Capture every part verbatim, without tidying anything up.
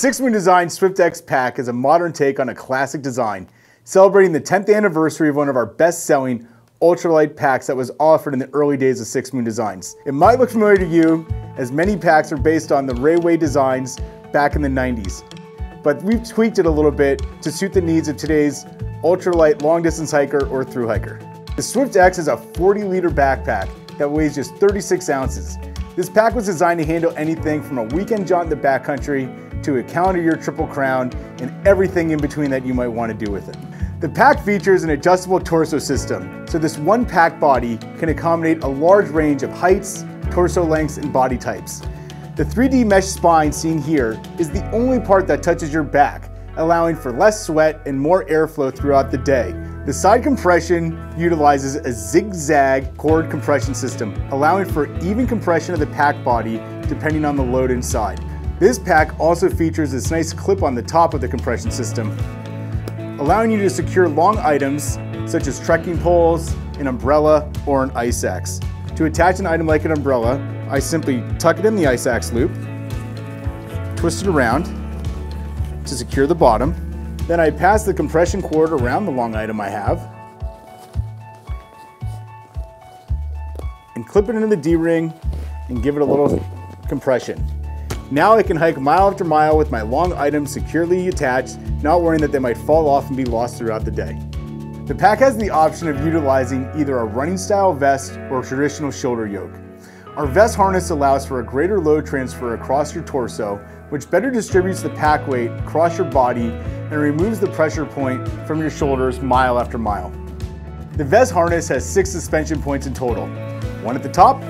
Six Moon Designs Swift X pack is a modern take on a classic design, celebrating the tenth anniversary of one of our best-selling ultralight packs that was offered in the early days of Six Moon Designs. It might look familiar to you, as many packs are based on the Rayway designs back in the nineties, but we've tweaked it a little bit to suit the needs of today's ultralight long-distance hiker or thru hiker. The Swift X is a forty liter backpack that weighs just thirty-six ounces. This pack was designed to handle anything from a weekend jaunt in the backcountry to a calendar year triple crown and everything in between that you might want to do with it. The pack features an adjustable torso system, so this one pack body can accommodate a large range of heights, torso lengths, and body types. The three D mesh spine seen here is the only part that touches your back, allowing for less sweat and more airflow throughout the day. The side compression utilizes a zigzag cord compression system, allowing for even compression of the pack body depending on the load inside. This pack also features this nice clip on the top of the compression system, allowing you to secure long items such as trekking poles, an umbrella, or an ice axe. To attach an item like an umbrella, I simply tuck it in the ice axe loop, twist it around to secure the bottom. Then I pass the compression cord around the long item I have and clip it into the D-ring and give it a little compression. Now I can hike mile after mile with my long item securely attached, not worrying that they might fall off and be lost throughout the day. The pack has the option of utilizing either a running style vest or a traditional shoulder yoke. Our vest harness allows for a greater load transfer across your torso, which better distributes the pack weight across your body and removes the pressure point from your shoulders mile after mile. The vest harness has six suspension points in total, one at the top,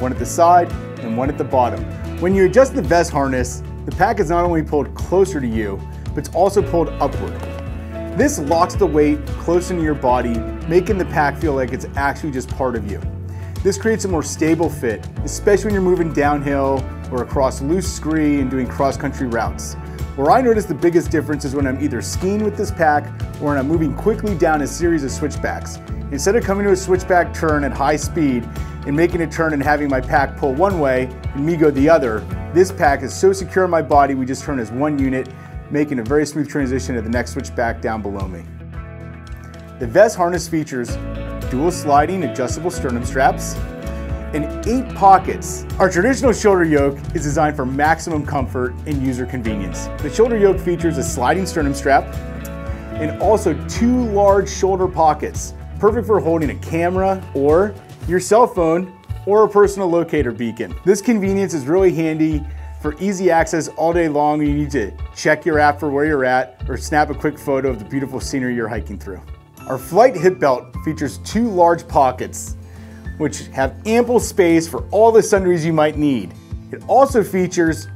one at the side, and one at the bottom. When you adjust the vest harness, the pack is not only pulled closer to you, but it's also pulled upward. This locks the weight closer to your body, making the pack feel like it's actually just part of you. This creates a more stable fit, especially when you're moving downhill or across loose scree and doing cross-country routes. Where I notice the biggest difference is when I'm either skiing with this pack or when I'm moving quickly down a series of switchbacks. Instead of coming to a switchback turn at high speed and making a turn and having my pack pull one way and me go the other, this pack is so secure in my body we just turn as one unit, making a very smooth transition to the next switchback down below me. The vest harness features dual sliding adjustable sternum straps, and eight pockets. Our traditional shoulder yoke is designed for maximum comfort and user convenience. The shoulder yoke features a sliding sternum strap and also two large shoulder pockets, perfect for holding a camera or your cell phone or a personal locator beacon. This convenience is really handy for easy access all day long and you need to check your app for where you're at or snap a quick photo of the beautiful scenery you're hiking through. Our flight hip belt features two large pockets, which have ample space for all the sundries you might need. It also features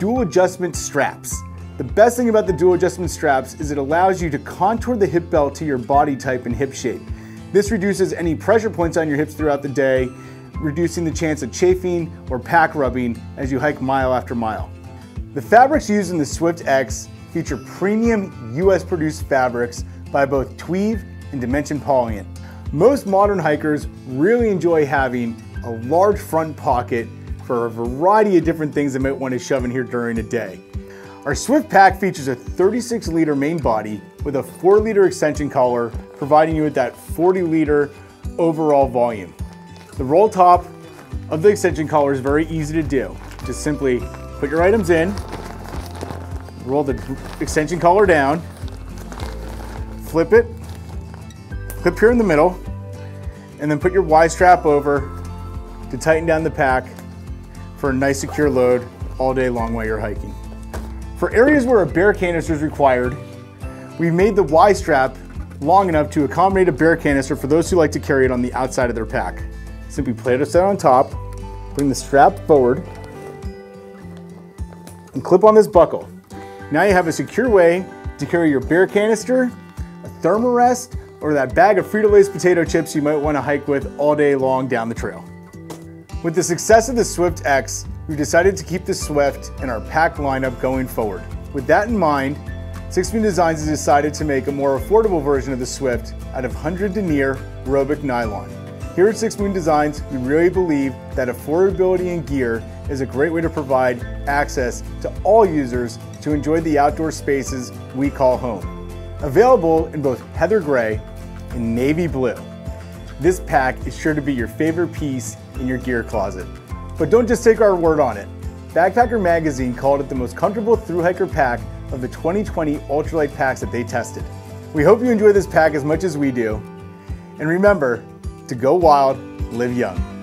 dual adjustment straps. The best thing about the dual adjustment straps is it allows you to contour the hip belt to your body type and hip shape. This reduces any pressure points on your hips throughout the day, reducing the chance of chafing or pack rubbing as you hike mile after mile. The fabrics used in the Swift X feature premium U S produced fabrics by both Tweave and Dimension Polyant. Most modern hikers really enjoy having a large front pocket for a variety of different things they might want to shove in here during a day. Our Swift pack features a thirty-six liter main body with a four liter extension collar, providing you with that forty liter overall volume. The roll top of the extension collar is very easy to do. Just simply put your items in, roll the extension collar down, flip it, clip here in the middle, and then put your Y strap over to tighten down the pack for a nice secure load all day long while you're hiking. For areas where a bear canister is required, we've made the Y strap long enough to accommodate a bear canister for those who like to carry it on the outside of their pack. Simply place it on top, bring the strap forward, and clip on this buckle. Now you have a secure way to carry your bear canister, a Therm-a-Rest, or that bag of Frito-Lays potato chips you might want to hike with all day long down the trail. With the success of the Swift X, we've decided to keep the Swift in our pack lineup going forward. With that in mind, Six Moon Designs has decided to make a more affordable version of the Swift out of one hundred denier aerobic nylon. Here at Six Moon Designs, we really believe that affordability in gear is a great way to provide access to all users to enjoy the outdoor spaces we call home. Available in both heather gray and navy blue, this pack is sure to be your favorite piece in your gear closet. But don't just take our word on it. Backpacker Magazine called it the most comfortable thru-hiker pack of the twenty twenty ultralight packs that they tested. We hope you enjoy this pack as much as we do. And remember to go wild, live young.